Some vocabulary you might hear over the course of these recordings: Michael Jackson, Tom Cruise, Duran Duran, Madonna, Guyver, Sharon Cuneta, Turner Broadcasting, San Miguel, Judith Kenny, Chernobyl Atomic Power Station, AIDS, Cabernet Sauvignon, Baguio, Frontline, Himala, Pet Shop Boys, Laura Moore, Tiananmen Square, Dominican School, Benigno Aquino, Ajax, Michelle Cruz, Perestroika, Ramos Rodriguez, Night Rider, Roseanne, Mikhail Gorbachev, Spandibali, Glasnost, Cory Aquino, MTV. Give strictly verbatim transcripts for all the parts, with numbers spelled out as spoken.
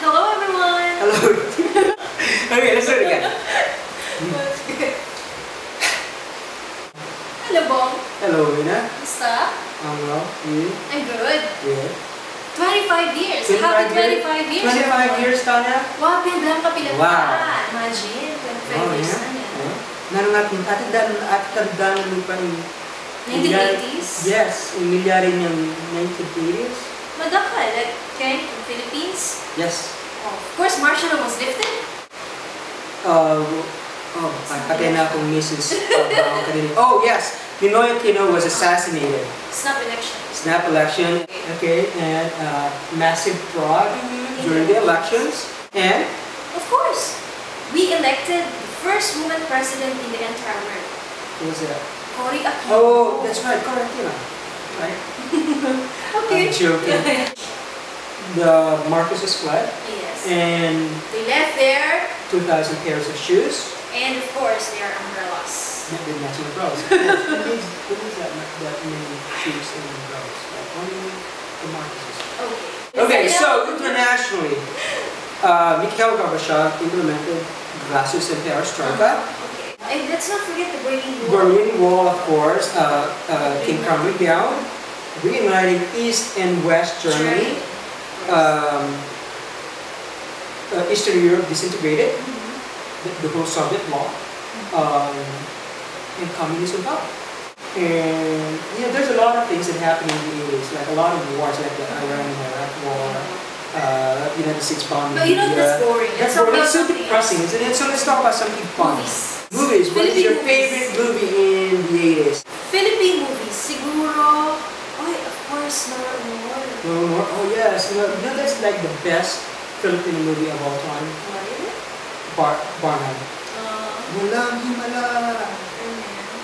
Hello everyone! Hello! Okay, let's do it again. Hello, Bong. Hello, Rina. Kamusta? I'm well. You? I'm good. Yeah. twenty-five years. twenty-five How did twenty-five years? twenty-five years, Tanya? Wow, pinaglang ka pinaglang. Wow. Imagine, twenty-five years na yan. Naroon natin, after that, nung pa yung... nineteen eighties? Yes, yung milyari niyang nineteen eighties. Madaka, like, okay, in Philippines? Yes. Oh, of course, martial law was lifted? Uh, oh, pati na akong misis. Oh, yes, Benigno Aquino was assassinated. Snap election. Snap election, okay, and uh, massive fraud during the elections, and? Of course, we elected the first woman president in the entire world. Who was that? Cory Aquino. Oh, that's right, Cory Aquino. Right? Okay. I'm joking. The Marcus's fled. Yes. And they left their two thousand pairs of shoes. And of course, their umbrellas. Not the matching umbrellas. What is that? That many shoes and umbrellas? Like only the Marcus's. Okay. Okay. So internationally, uh, Mikhail Gorbachev implemented Glasnost and Perestroika. And let's not forget the Berlin Wall. Berlin Wall, of course, uh, uh, came coming down, reuniting East and West Germany. Um, uh, Eastern Europe disintegrated, mm-hmm. the, the whole Soviet bloc, um, and communism fell. And you know, there's a lot of things that happen in the eighties, like a lot of wars, like the Iran-Iraq War, uh, you know, the six bomb. But you know, that's boring. That's boring. It's so depressing, isn't it? So let's talk about something fun. Movies. Movies. What is your favorite movie in the eighties? Philippine movies. Siguro. Oh, of course, Laura Moore. Laura Moore. Oh yes. You know, you know that's like the best Philippine movie of all time. What is it? Bar Barnum. Mulang Himala.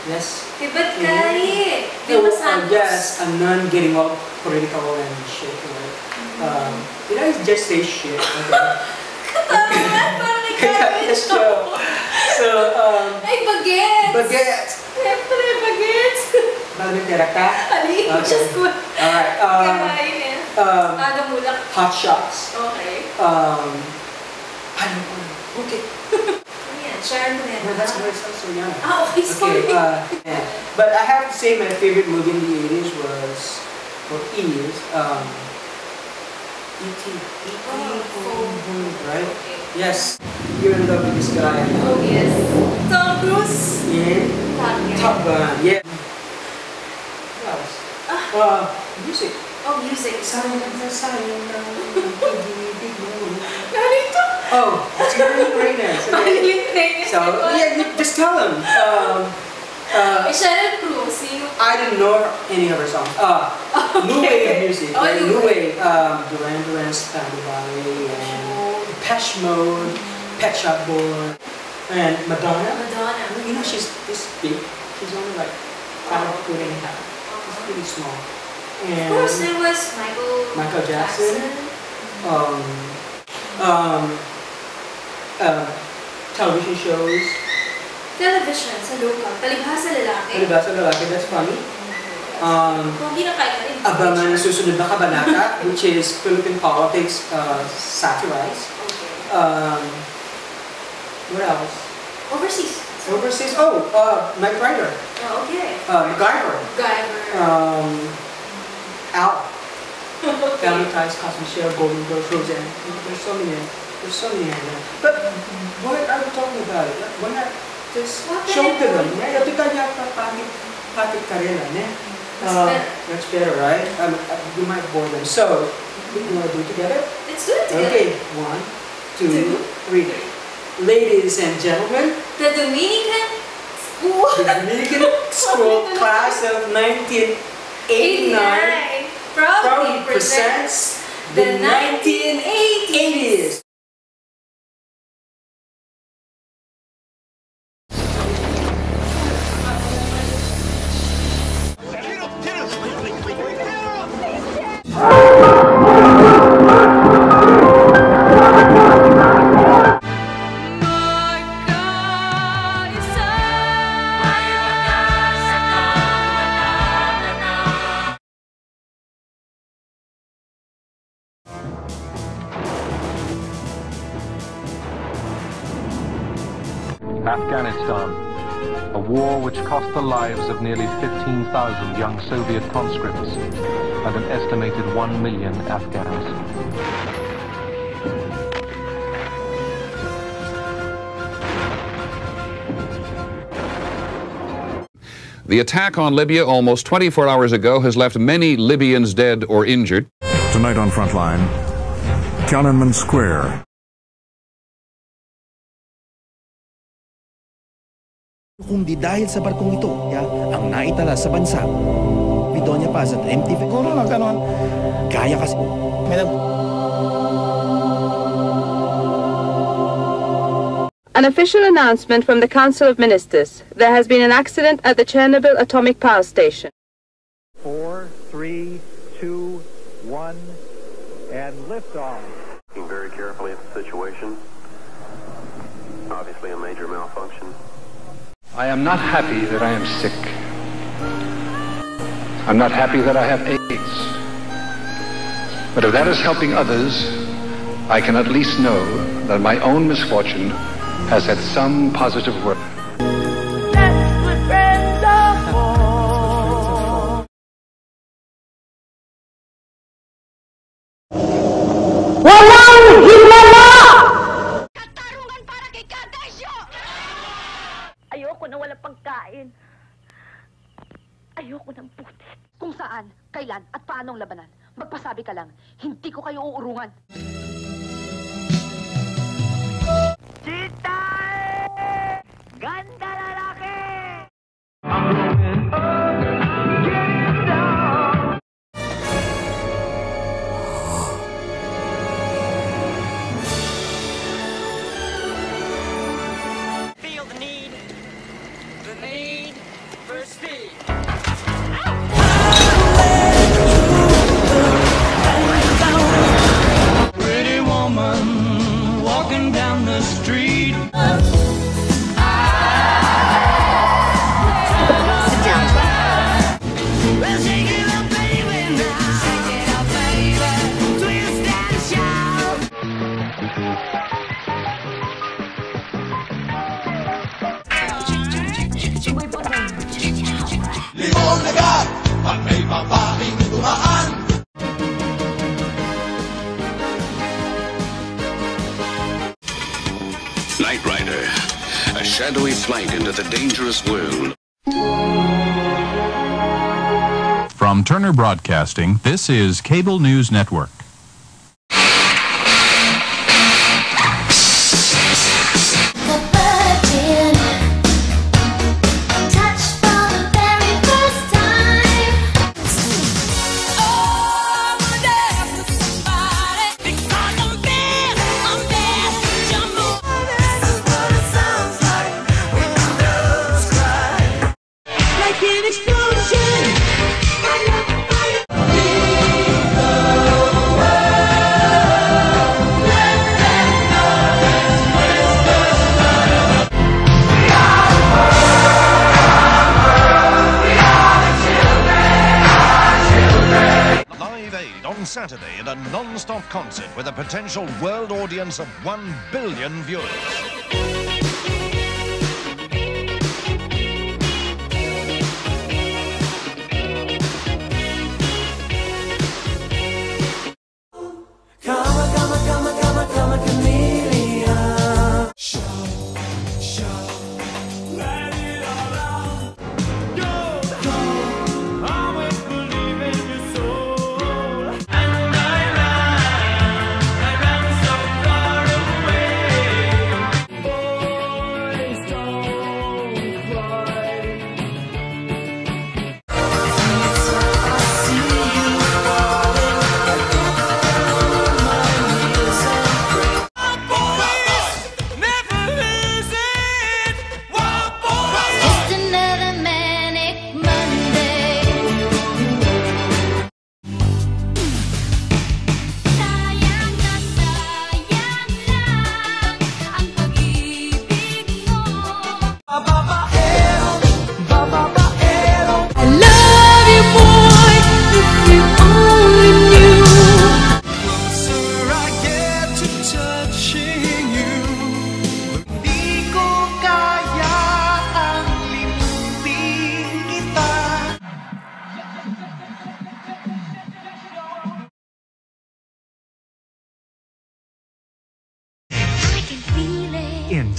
Yes. Tibat kari. Tibasan. Yes. A nun getting all political and shit. You know, it's just say shit. Katawa. Yes, show. So, um... Ay, baguettes! Baguettes! Siyempre, baguettes! Magandera ka? Ali, just good. Alright, um... Kakain eh. Um... Nagamulak. Hot Shots. Okay. Um... Ano po? Okay. Ano yan? Sharon Cuneta. No, that's where it's also young. Ah, okay, sorry. Okay, uh... yeah. But I have to say my favorite movie in the eighties was... or is, um... E T. E T. Oh, right? Okay. Yes. You're in love with this guy. Oh yes. Tom Cruise. Yeah. Top Gun. Yeah. What else? Ah. Uh, music. Oh, music. Sayang na sayang na. Narito. Oh, it's really great. Narito. So yeah, just tell him. Um. Uh. Michelle Cruz. I don't know any of her songs. Ah. New wave music. Oh, new wave. Um, Duran Duran, Spandibali, and Pet Mode. Pet Shop Boys and Madonna. Madonna. You know she's this big. She's only like five foot and a half. She's pretty small. And of course, it was Michael. Michael Jackson. Jackson. Um, um, uh, television shows. Television sa loka. Palibhasa lalaki. Palibhasa lalaki. That's funny. Um, Abangan na susunod na kabanata, which is Philippine politics uh, satirized. Um. What else? Overseas. Overseas. Oh, uh, Night Rider. Oh, okay. Uh, Guyver. Guyver. Um, Al. Okay. Family Ties, Cosmic Share, Golden Girls, Roseanne. There's so many. There's so many. But what are we talking about? Why not just show to them? Yeah, you can have a patik karela, ne? That's better, right? Um, you might bore them. So, we want to do it together. Let's do it together. Okay. One, two, two. three. Ladies and gentlemen, the Dominican School, the Dominican School class of nineteen eighty-nine proudly presents the nineteen eighties. Afghanistan, a war which cost the lives of nearly fifteen thousand young Soviet conscripts and an estimated one million Afghans. The attack on Libya almost twenty-four hours ago has left many Libyans dead or injured. Tonight on Frontline, Tiananmen Square. Kundi dahil sa barkong ito, ang naitala sa bansa, Bidonia Paz at M T V. Kuro lang ganon, kaya kasi. An official announcement from the Council of Ministers. There has been an accident at the Chernobyl Atomic Power Station. Four, three, two, one, and liftoff. Looking very carefully at the situation. Obviously a major malfunction. I am not happy that I am sick. I'm not happy that I have AIDS. But if that is helping others, I can at least know that my own misfortune has had some positive work. Katarungan para kay Kadesyo! Ayoko na wala pagkain. Ayoko ng putik. Kung saan, kailan, at paanong labanan. Magpasabi ka lang, hindi ko kayo uurungan. Chita! Ganda lalaki! Feel the need, the need for speed. Pretty woman walking down the street. Night Rider, a shadowy flight into the dangerous world. From Turner Broadcasting, this is Cable News Network. Saturday in a non-stop concert with a potential world audience of one billion viewers.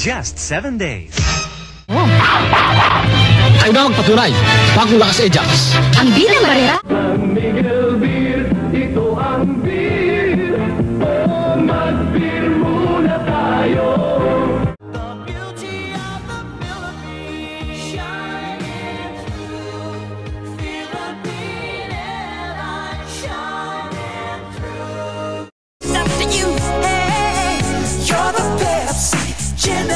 just seven days. Oh. Ay na magpatunay, bagong lakas Ajax. Ang bilang barera. San Miguel Beer, ito ang beer. O mag-beer muna tayo. The beauty of the Philippines shining through. Philippine airline shining through. It's up to you, hey. You're the best generation.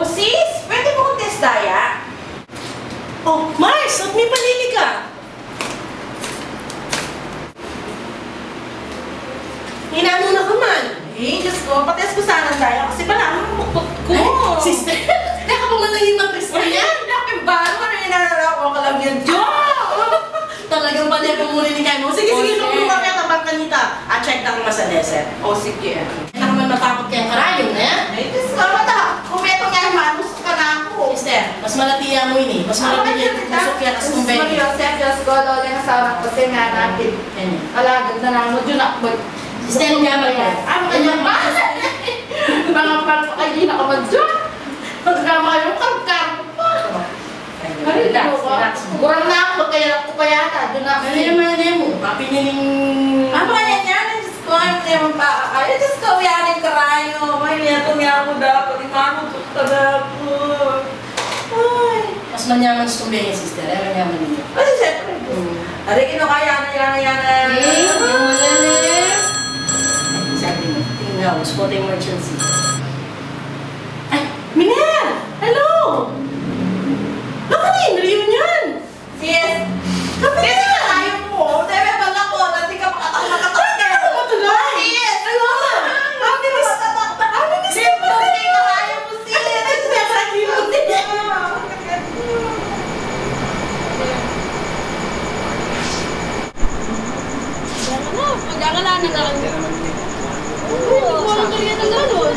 O sis, pwede mo kong test daya? Oh, Mars, at may panili ka. Hinaan na ka man. Eh, Diyos ko, patest ko sana daya kasi pala ang mukbot ko. Ay, sister, nakapang lang yung matris ko yan. Nakapang baro na hinararaw ko ka lang yan. Talagang pala yung muli ni Kaimo. Sige, o, sige, nung lumakit ang bangkanita. At check na ko sa desert. O, sige. Kaya naman matakot kaya karayong na yan. Ay, Diyos ko, matakot. Mas malatiya mo yun eh. Mas malatiya yung pusok yan as kung bengin. Mas malatiya, Diyos ko, lolo yung asawa ko, kasi nga natin. Alagad na lang, mo dyan ako. Stand nga ba yan? Ang kanyang ba? Mga parang kayo yun ako mag-dyan. Pagkama kayo, karap-karap ko. Karita, kurang na ako, magkairap ko pa yata. Doon ako. Ano yung mga nemo? Kapiniling... Ano ka yan yan? Diyos ko, ano yung pa? Ay, Diyos ko, yan yung karayo. May niyato niya ako dapat. Imanong ka dapat. Mas manyaman sa tumbengin, sister. Ay, manyaman niyo. Kasi siyempre. Aray, kinukaya na yan, yan, yan. Okay, yung yan. Sabi mo, tingnan mo. Spotting emergency. Ay, Minel! Hello! Baka na yung reunion? Yes. Kapag na! Kasi ayaw mo. Debe pala ko, natin ka makatak-makatak. Ay, kaya ka matulay. Yes. Ano? Ano? Ano? Ano? Ano? Ano? Ayaw mo siya. Ayaw mo siya. Magkakala na lang. Oo, walang kaya na gano'n.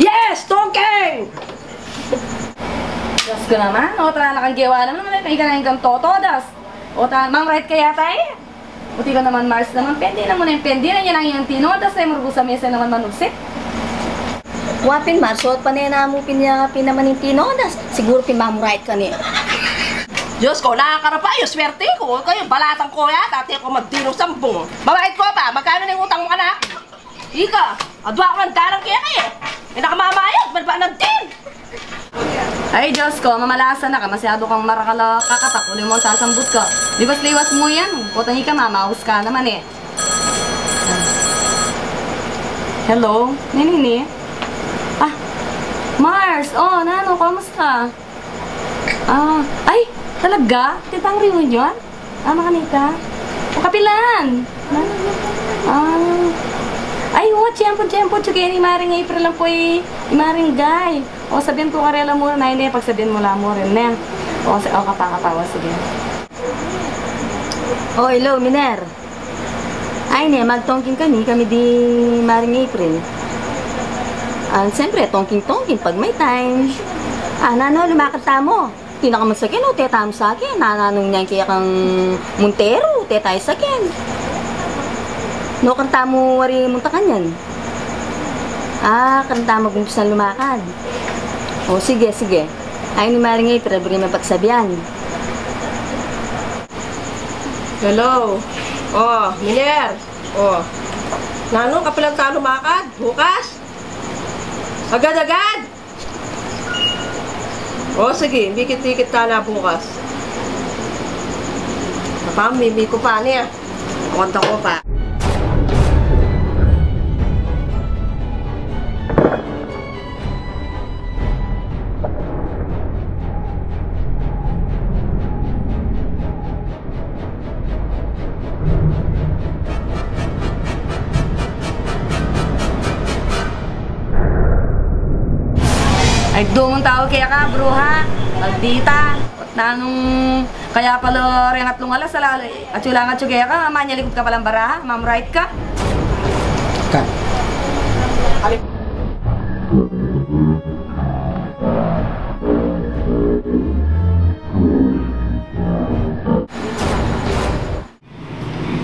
Yes! Tongkeng! Diyos ko naman, o tala kang giwa naman. Pahiganahin kang totodas. O ta, mang right kaya tayo? Buti ka naman Mars naman. Pwede na muna yung pwede na yan ang iyong tinodas. Ay marubo sa mesa naman manusik. Wapin Mars, o panena mo pinangapin naman yung tinodas. Siguro pinamuright ka niya. Diyos ko, nakakara pa yung swerte ko. Kayo, balatang ko yata. Ate ko magdinong sampung. Mabait ko pa, magkano na yung utang mo anak? Ika, adwa ko ng darang kaya kayo. Ay nakamamayag, balbaan ng din. Ay, Diyos ko, mamalasa na ka. Masyado kang marakala kakatak. Uloy mo ang sasambot ko. Liwas-liwas mo yan. Kutangin ka, mamaus ka naman eh. Hello? Ninini? Ah, Mars! Oh, Nano, kamusta? Ah, ay, talaga? Titang reunion? Ah, makanita? O, kapilan! Ah, ay, o, tiyempo, tiyempo. Tsugay, imaring April lang po eh. Imaring guy. O, sabihin ko karela muna na hindi. Pagsabihin mo lang mo rin na. O, kapakapawa. Sige. O, hello, Miner. Ay, ne, magtongking kami. Kami di maring April. Ah, siyempre, tongking-tongking pag may time. Ah, Nano, lumakata mo. Tina ka man sa akin, o, teta mo sa akin. Nananong niyan kaya kang Montero, teta ay sa akin. No, kanta mo wari munta ka niyan. Ah, kanta magumpis na lumakad. O, sige, sige. Ayon ni Maringay, para bigay mapagsabihan. Hello. Oh, Miner. Oh. Nanong ka palang ka lumakad? Bukas? Agad-agad? Oh, sige. Bikit-tikit ka na bukas. Napang, mimi ko pa niya. Akunta ko pa. Ay, dumong tao kaya ka, bruha, maldita, nanong kaya pala rin at lungalas, alala, at yulang at yugaya ka, manyalikot ka palang baraha, ma'am right ka. Ka. Alip.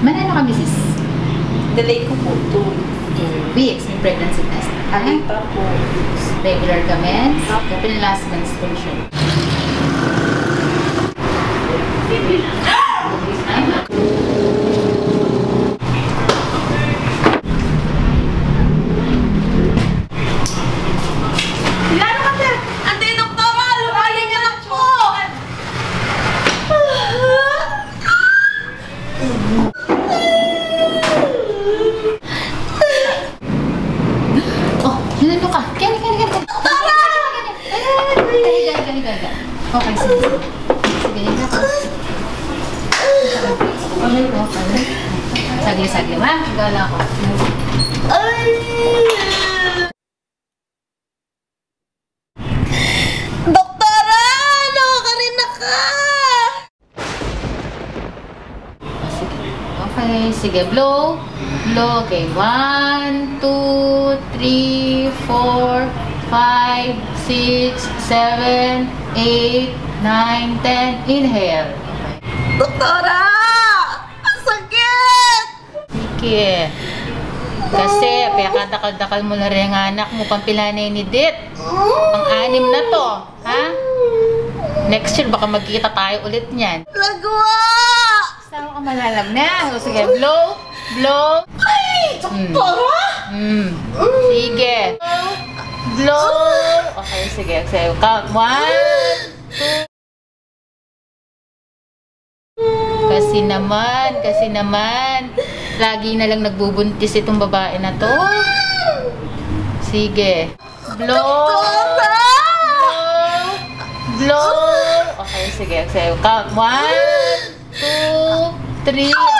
Manano ka, misis? Delay ko po, two weeks in pregnancy test. Alin pa po? Regular ka mens, okay. Pinilast menstruation. Gano ka, sir? Ante, doktor, malumayan niya lang po! Oh, hinalo ka. Kani, kani, kani. Doktora! Kani, kani, kani. Okay, sige. Sige, hinalo ka. Ay, okay. Sagli-sagli, ha? Gala ko. Ay! Doktora! Naka rin na ka! Okay, sige. Blow. Blow. Okay. One, two, three, four, five, six, seven, eight, nine, ten. Inhale. Doktora! Yeah. Kasi pagkadakal-dakal mo na rin ang anak mo, pampilanay ni Dit. Pang-anim na to, ha? Next year baka magkita tayo ulit niyan. Lagwa! Sama ka malalam na. So, sige, blow, blow. Ay! Doktora! Mm. Mm. Sige. Blow. Okay, sige. Sige, count. One, two. Kasi naman, kasi naman. Lagi na lang nagbubuntis itong babae na to. Sige. Blow. Blow. Blow. Okay, sige. Sige. Count. One, two, three. Okay.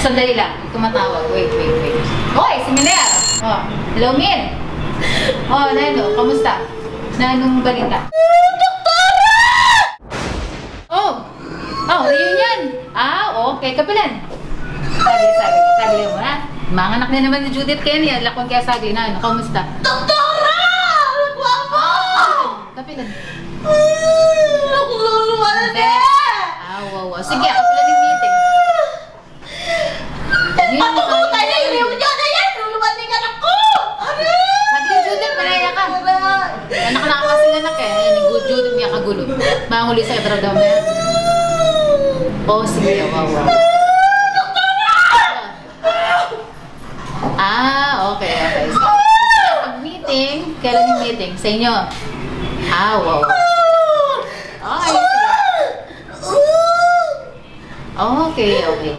Sandali lang. Tumatawag. Wait, wait, wait. Hoy, si Miner. Oh, hello, Min. Oh, Nano. Kamusta? Nanong balita? Doktora! Oh! Oh, reunion! Ah, okay. Kapilan! Sabi, sabi. Sabi mo, ha? Mga anak na naman ni Judith Kenny. Alakon kaya sabi. Nano, kamusta? Doktora! Alakwa po! Oh, kapilan. Alakwa na! Ah, wow, wow. Sige, kapilan yung meeting. Patukutan niya yung reunion na yan! Luluban niya anak ko! Sabi ni Judith, manaya ka. Anak na kasi nanak eh. Ayan, nigudyod, umiyak kagulo. Mahuli sa'yo, pero daw meron. Oh, sige. Wow, wow. Ah, okay, okay. So, pag-meeting, kailan yung meeting? Sa inyo? Ah, wow. Oh, ayun sila. Okay, okay.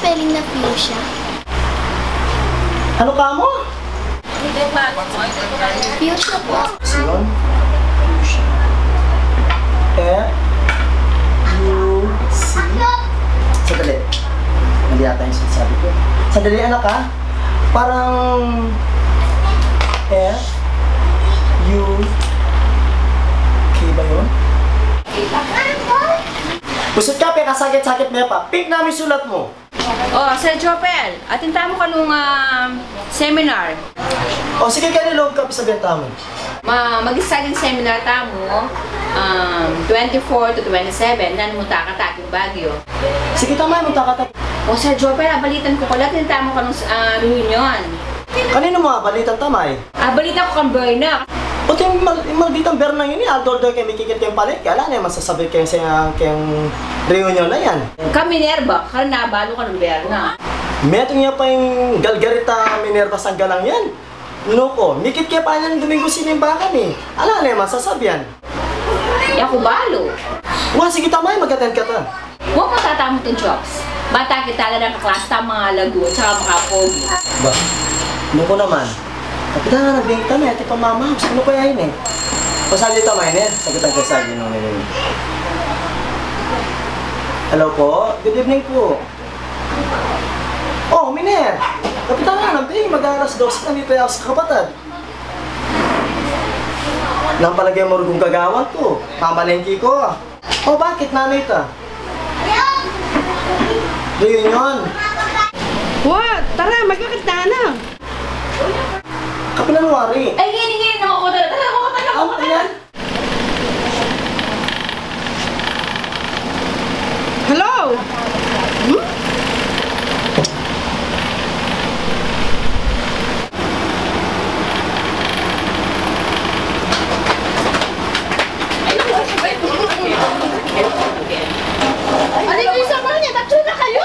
spelling na flu siya. Ano ka mo? Flu siya po. Yun. F U C. Sadali. Hindi yata yung sinasabi ko. Sadali, anak ha. Parang F U K ba yun? Pusot ka, Pe, kasakit-sakit may pa. Pick namin sulat mo. Oh, Sir Jopel, atinta mo ka nung uh, seminar. O, oh, sige ka nilog ka, sabihan tamo. Ma mag-isa yung seminar tamo, um, twenty-four to twenty-seven, nan muta ka taking Baguio. Sige tama, muta ka taking. O, oh, Sir Jopel, abalitan ko pala, atinta mo ka nung uh, reunion. Kanino mo abalitan tamay? Abalitan ko kang Berna. O, yung mal malditang Berna yun eh, although doon kayo mikikit kayong palit, kaya alam niya, masasabi kayo sa kayong reunion na yan. Ka Minerva, kaya nabalo ka ng Berna. Metong niya pa yung galgarita Minerva sa galang yan. Loko, mikit kayo pa niyan Domingo sinimbakan eh. Alam niya, masasabi yan. Kaya ako balo. Wah, sige tamay, mag-attend ka ta. Huwag matatamot yung jobs. Bata kitala ng kaklas, tamang alago, tsaka makapogi. Ba, loko naman. Kapitan na nagbigay kami, ati pamamahog. Sino kaya yun eh? Pasali ito, Miner. Sagutan ka sa akin nung nilin. Hello po. Good evening po. Oh, Miner. Kapitan na nagbigay. Mag-aaras daw sa nandito ako sa kapatid. Nang palagay mo rugong gagawan ko. Pamalengki ko. Oh, bakit nanay ta? Reunion. What? Tara, magkakita na. Kapinanwari. Ay, hinihingi na ako talaga. Tala ko, tala ko, tala. Hello? Hmm? Ano yung isang pala niya? Tatlo na kayo!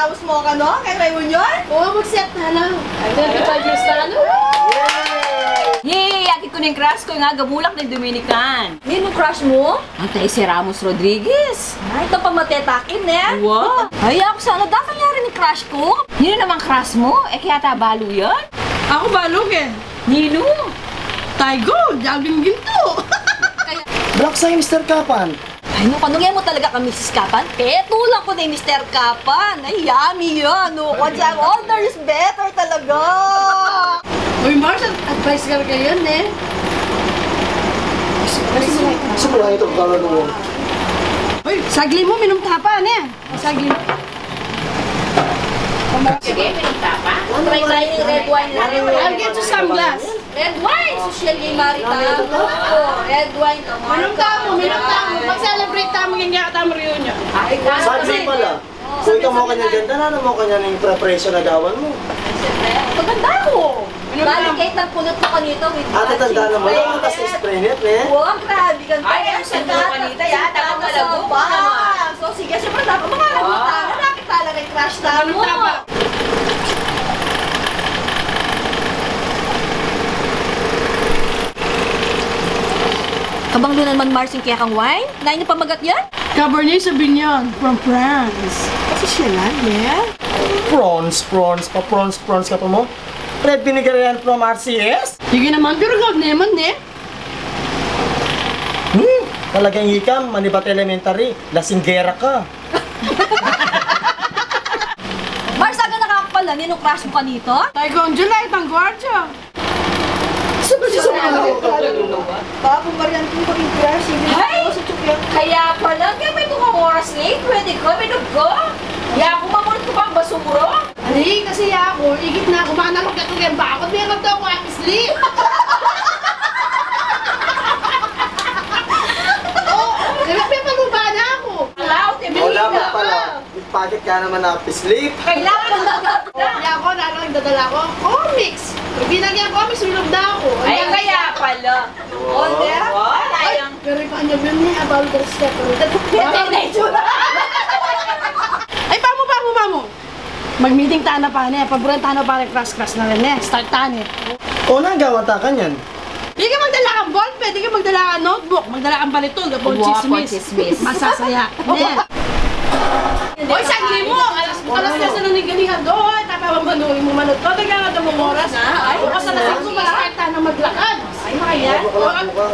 Tapos mo ka, no? Kay reunion? Oo, mag-set na lang. Ay, thirty-five years na lang. Yay! Yay! Ati ko na yung crush ko, yung agabulak ng Dominican. Yun yung crush mo? Ang tayo si Ramos Rodriguez. Ay, ito pa matetakin, eh. Wow! Ay, ako sana dapat nangyari ni crush ko. Yun naman crush mo? Eh, kaya ta balo yun? Ako balog, eh. Nino? Taigo! Jaging ginto! Block sa'yo, Mister Kapan. Ay, naku, nungyan mo talaga ka, Missus Kapan? Petulang ko na yung Mister Kapan. Ay, yummy yun. Naku, jam order is better talaga. Uy, Mars, advice ka ka yun, eh. Sumulahin ito, gano'n mo. Uy, sagli mo, minumtapan, eh. Sagli mo. Sige, minumtapan. Try-try yung red wine natin. I'll get you some glass. Red wine! Socially maritano. Red wine. Minum tamo, minum tamo. Mag-celebrate tamo yung nga katamo reunion. Sabi pala, kung ikaw mo kanya ganda, ano mo kanya na yung preparation na gawan mo? Paganda ko! Balik kahit nagpunot mo kanito with matching spray. Ate, tanda na mo lang ang kasi spray net, ne? Huwag, grabe ka. Ay, ang sanda mo kanito. Yata ka malabupang. So, sige, siyempre dapat makarabutang. Malapit talaga yung crush tamo. Kabang lunan man, Mars, yung kaya kang wine? Nain niya pamagat yan? Cabernet Sauvignon from France. Kasi siya lang, yeah? Prawns, prawns, pa-prawns, prawns ka to mo? Red vinegar yan from R C S? Sige naman, pero gawag naman, eh. Hmm, talagang yikam, manibat elementary. Lasinggera ka. Mars, aga nakakapalan yan yung crush mo kanito? Tayo kong July, Tanguardia. Papo Marian po kami crush. Ay! Kaya pala, kaya may tukang oras late. Pwede ko, may nagko. Kaya ako, mamunod ko pang basuro. Ay, kasi ako, igit na ako. Manarog ka kaya bakot. Meron daw ako happy sleep. Oo, kaya may panuba na ako. Laut, Emelina. Wala mo pala. Ipagit ka naman happy sleep. Kailangan na nagkakot na. Kaya ako, nalang dadala ko. Comics! Pag binagyan comics, bilog na ako. Ay, kaya pala. O, di ba? Ay, pero ipangyab yun niya. Abang ko siya. Ito na itsura. Ay, pamo, pamo, pamo. Mag-meeting tayo na pa niya. Paburan tayo na pa niya. Crush, crush na rin niya. Start tayo niya. O, nang gawa tayo ka niyan. Hindi ka magdala kang ball pen, hindi ka magdala kang notebook, magdala kang balitol, gabon chismis. Masasaya. Hoy, sagli mo! Alas tres na nangigalihan doon, tapos manuhin mo manod to, nagkakadam mong oras. Ay, bukas na lasing ko pala. Starta na maglakad. Ay, makaya.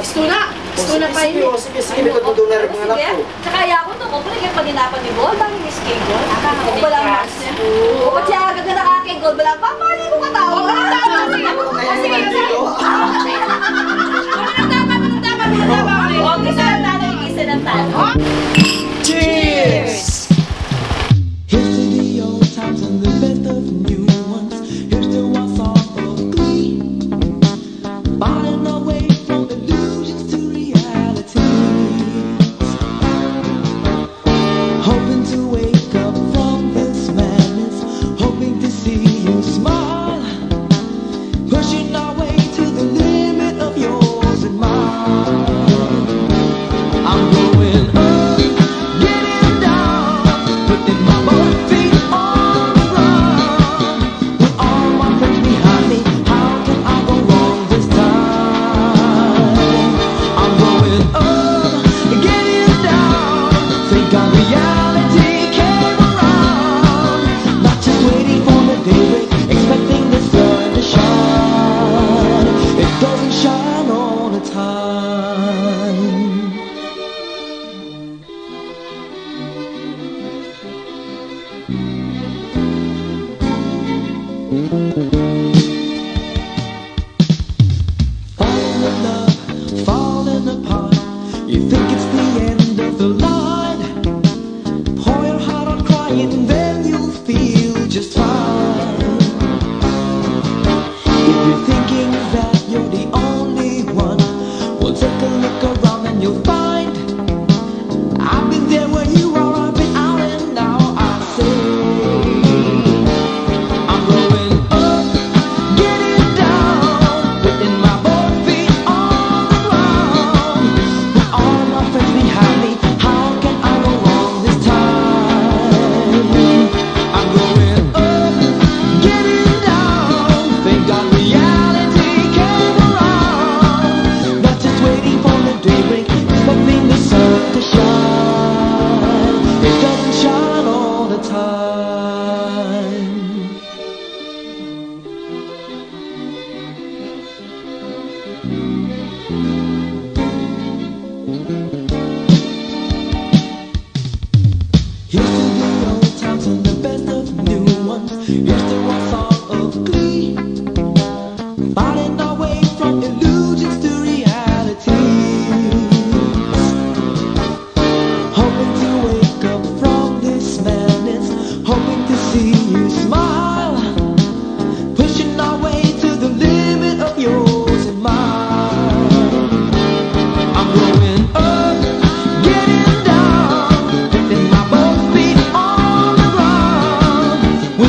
Gusto na. Gusto na pa yun. Sige, sige, may pagdudunar yung mga anak ko. Tsaka kaya ko to, kung pala kayo paginapan ni Gold, bakit miss kay Gold? Nakakakot ba lang mas? Oo, ba't siya agad na nakakay Gold? Wala pa, paano yung katawa? Oo, tama. Sige, sige, sige. Ano na dapat, ano dapat, ano dapat? Huwag isa ng talo, igisa ng talo. Cheers!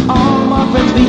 All my friends be